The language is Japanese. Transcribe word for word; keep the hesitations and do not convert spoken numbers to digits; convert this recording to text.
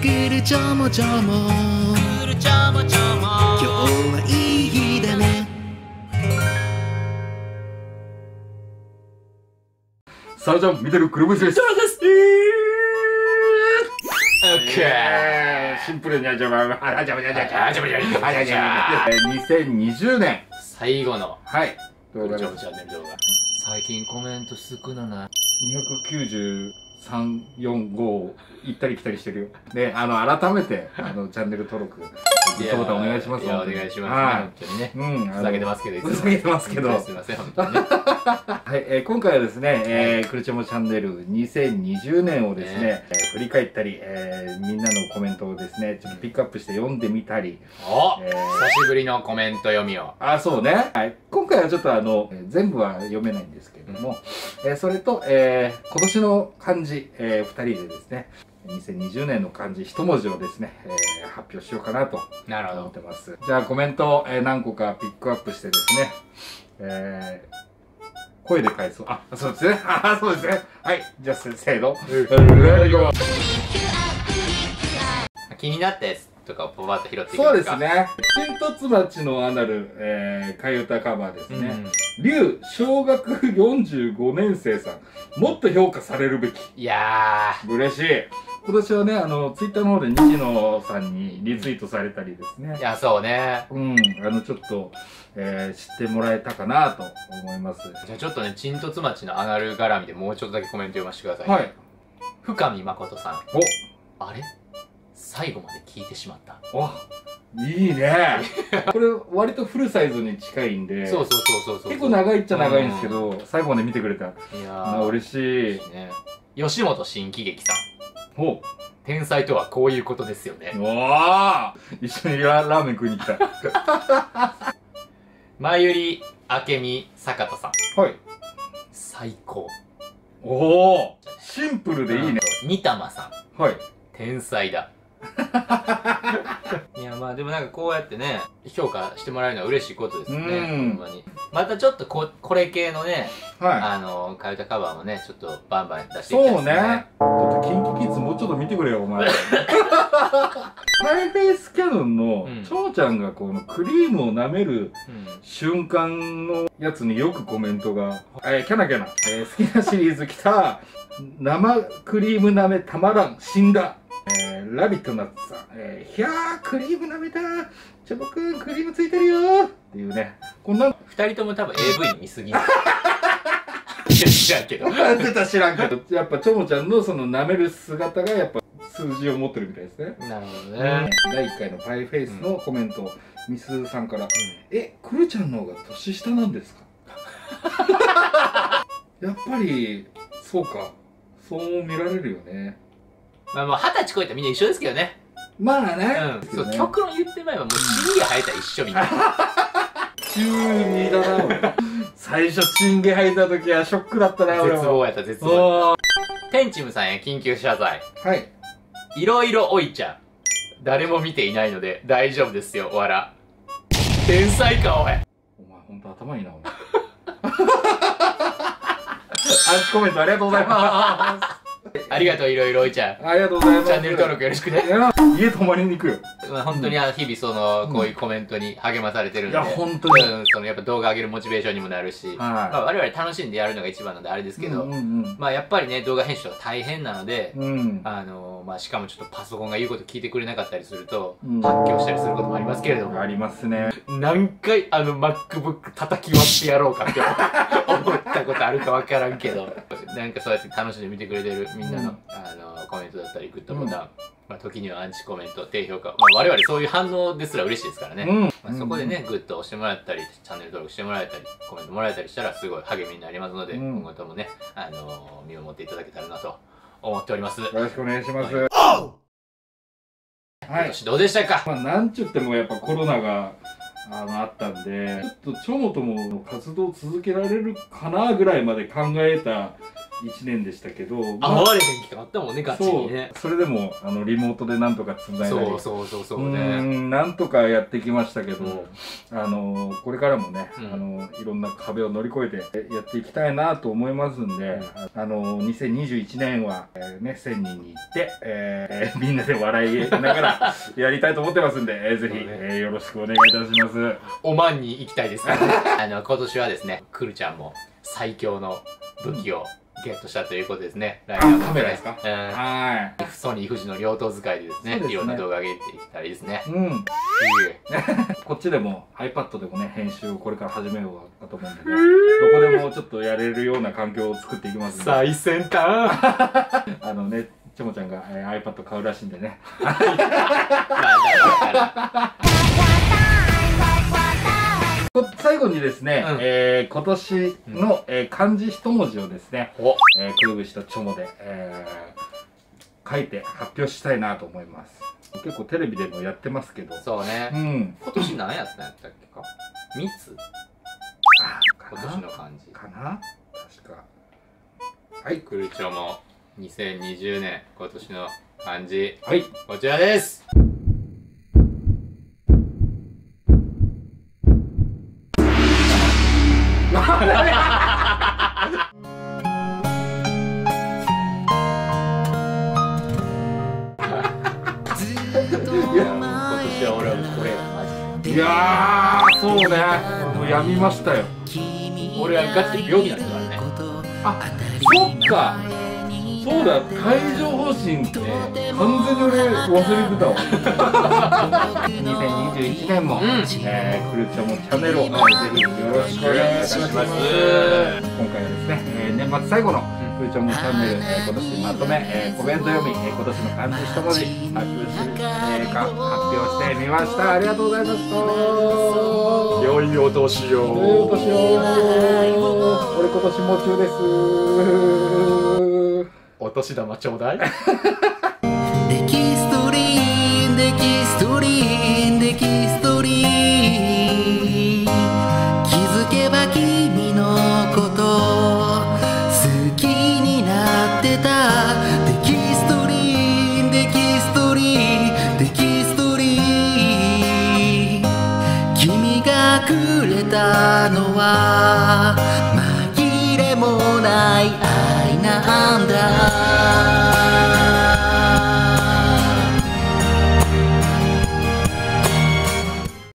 くるちょもちょも今日はいい日だね。サラちゃん見てるくるぶしです。サラです。オッケー。シンプルにゃじゃまあらじゃまじゃじゃじゃじゃじゃじゃじゃ。にせんにじゅうねん最後のはい。どうだろう。最近コメント少ない。にひゃくきゅうじゅうさん、よん、ご行ったり来たりしてるよ。で、あの改めてあのチャンネル登録、グッドボタンお願いします。お願いします。本当にね。うん。ふざけてますけど。ふざけてますけど。すみません本当にね。はい、えー、今回はですね、えー、くるちょもチャンネルにせんにじゅうねんをですね、ねえー、振り返ったり、えー、みんなのコメントをですね、ちょっとピックアップして読んでみたり、お、えー、久しぶりのコメント読みを。あ、そうね。はい、今回はちょっとあの、全部は読めないんですけれども、うん、えー、それと、えー、今年の漢字、えー、ふたりでですね、にせんにじゅうねんの漢字一文字をですね、えー、発表しようかなと思ってます。なるほど。じゃあコメントを、えー、何個かピックアップしてですね、えー声で返そう。あ、そうですね。あ、そうですね。はい。じゃあ、せーの。気になったやつとかをポバッと拾っていきますか。そうですね。新凸町のアナル、えー、替え歌カバーですね。龍、小学よんじゅうごねん生さん。もっと評価されるべき。いやー。嬉しい。今年はね、あの、ツイッターの方で西野さんにリツイートされたりですね。いや、そうね。うん。あの、ちょっと、えー、知ってもらえたかなと思います。じゃあちょっとね、新凸町のアナル絡みでもうちょっとだけコメント読ませてください。はい。深見誠さん。おあれ最後まで聞いてしまった。おいいね。これ、割とフルサイズに近いんで。そうそうそうそう。結構長いっちゃ長いんですけど、最後まで見てくれた。いやー。嬉しい。吉本新喜劇さん。お天才とはこういうことですよね。わあ一緒にラーメン食いに来た。前より明美坂田さん。はい。最高。おおシンプルでいいね。二玉さん。はい。天才だ。いやまあでもなんかこうやってね評価してもらえるのは嬉しいことですね。ほんまにまたちょっと こ, これ系のね、はい、あの替え歌カバーもねちょっとバンバン出していきたいですね。そうねちょっとキンキキッズもうちょっと見てくれよお前。ハイフェイスキャノンのチョウちゃんがこのクリームを舐める瞬間のやつによくコメントが「えー、キャナキャナ、えー、好きなシリーズきた生クリーム舐めたまらん死んだ」ラビットナッツさん、えー、ひゃー、クリーム舐めたー、ちょぼくん、クリームついてるよーっていうね、こんなふたりとも多分 エーブイ 見すぎ。知らんけど。出た知らんけど。やっぱ、ちょもちゃんのその舐める姿がやっぱ数字を持ってるみたいですね。なるほどね。だいいっかいのパイフェイスのコメント、うん、ミスさんから、うん、え、くるちゃんの方が年下なんですか。やっぱり、そうか、そう見られるよね。まあもう二十歳超えたらみんな一緒ですけどね。まあね。うん。そう、極論言って前はもうチンゲ生えたら一緒みたいな。中二だな、俺。最初チンゲ生えた時はショックだったな、俺は。絶望やった、絶望。テンチムさんへ緊急謝罪。はい。いろいろおいちゃん。誰も見ていないので大丈夫ですよ、わら。天才か、おい。お前ほんと頭いいな、お前。アンチコメントありがとうございます。ありがとういろいろおいちゃん。ありがとうございます。チャンネル登録よろしくね。家泊まりに行くよ。まあ本当に日々そのこういうコメントに励まされてるんで。いや本当に。そのやっぱ動画上げるモチベーションにもなるし、まあ我々楽しんでやるのが一番なんであれですけど、まあやっぱりね動画編集は大変なので、あのまあしかもちょっとパソコンが言うこと聞いてくれなかったりすると発狂したりすることもありますけれども。ありますね。何回あの MacBook 叩き割ってやろうかって思ったことあるかわからんけど、なんかそうやって楽しんで見てくれてる。みんなの、うん、あのコメントだったりグッドボタン、うん、まあ、時にはアンチコメント低評価、まあ、我々そういう反応ですら嬉しいですからね、うん、まあそこでねグッド押してもらったりチャンネル登録してもらえたりコメントもらえたりしたらすごい励みになりますので、うん、今後ともね、あのー、見守っていただけたらなと思っております。よろしくお願いします、はい、今年どうでしたか、まあ、なんちゅってもやっぱコロナがあのあったんでちょっとちょもとも活動続けられるかなぐらいまで考えたいちねんでしたけど、会われへん期間あったもんね、ガチにね。それでもあのリモートでなんとかつないだり、そうそうそうそうね、なんとかやってきましたけど、あのこれからもね、あのいろんな壁を乗り越えてやっていきたいなと思いますんで、あのにせんにじゅういちねんはねせんにんに行って、えー、みんなで笑いながらやりたいと思ってますんで、ぜひよろしくお願いいたします。おまんに行きたいですからあの今年はですね、くるちゃんも最強の武器をゲットしたということですね。ライブカメラですか。はい。ソニー富士の両頭使いでですね、いろんな動画上げていったらいいですね。うん。こっちでも iPad でもね、編集をこれから始めようかと思うんでね、どこでもちょっとやれるような環境を作っていきます。最先端。あのね、ちもちゃんが iPad 買うらしいんでね。最後にですね、うん、えー、今年の、えー、漢字一文字をですね、えー、くるぶしとちょもで、えー、書いて発表したいなと思います。結構テレビでもやってますけど、そうね、うん、今年何やったんやったっけか、みつ今年の漢字かな、確か。はい、くるちょもにせんにじゅうねん今年の漢字、はい、こちらです。いやー、そうね、もうやみましたよ。俺はガチで病気なんだからね。あ、そっか、そうだ、帯状疱疹って完全に俺忘れてたわ。にせんにじゅういちねんも、うん、えー、くるちょもチャンネルをぜひよろしくお願いします。今回はですね、えー、年末最後のくるちょもチャンネル、えー、今年まとめ、えー、コメント読み、えー、今年の漢字一文字発表する、えー、か発表してみました。ありがとうございました。良いお年を。良いお年を。俺今年も中です。お年玉ちょうだい。デキストリーン、デキストリーン、デキストリーン、気づけば君のこと好きになってた。デキストリーン、デキストリーン、デキストリーン、君がくれたのは紛れもない愛なんだ。